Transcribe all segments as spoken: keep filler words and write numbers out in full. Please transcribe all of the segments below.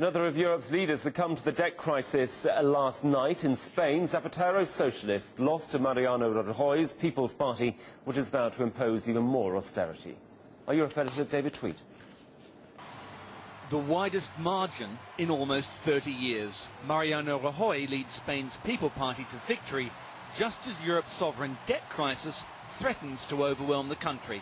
Another of Europe's leaders succumbed to the debt crisis last night. In Spain, Zapatero socialists lost to Mariano Rajoy's People's Party, which is vowed to impose even more austerity. Our Europe editor, David Tweed. The widest margin in almost thirty years. Mariano Rajoy leads Spain's People Party to victory, just as Europe's sovereign debt crisis threatens to overwhelm the country.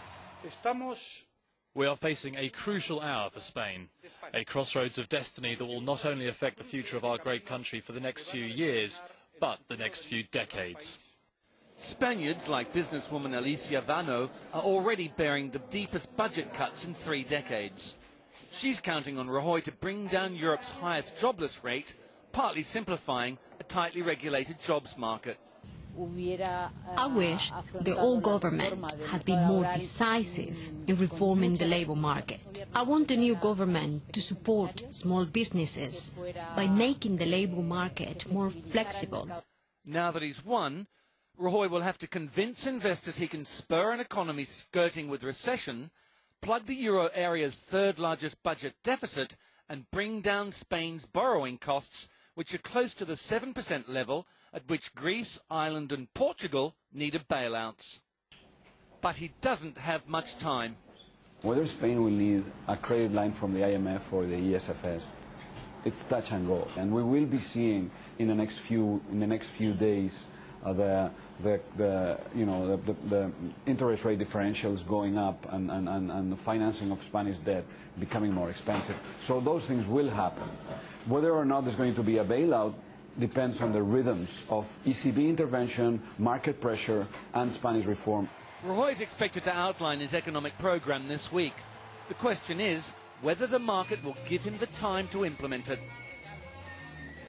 We are facing a crucial hour for Spain, a crossroads of destiny that will not only affect the future of our great country for the next few years, but the next few decades. Spaniards like businesswoman Alicia Vano are already bearing the deepest budget cuts in three decades. She's counting on Rajoy to bring down Europe's highest jobless rate, partly simplifying a tightly regulated jobs market. I wish the old government had been more decisive in reforming the labour market. I want the new government to support small businesses by making the labour market more flexible. Now that he's won, Rajoy will have to convince investors he can spur an economy skirting with recession, plug the euro area's third largest budget deficit and bring down Spain's borrowing costs, which are close to the seven percent level at which Greece, Ireland and Portugal needed bailouts. But he doesn't have much time. Whether Spain will need a credit line from the I M F or the E S F S, it's touch and go. And we will be seeing in the next few, in the next few days uh, the The, the, you know, the, the, the interest rate differentials going up and, and, and, and the financing of Spanish debt becoming more expensive. So those things will happen. Whether or not there's going to be a bailout depends on the rhythms of E C B intervention, market pressure and Spanish reform. Rajoy is expected to outline his economic program this week. The question is whether the market will give him the time to implement it.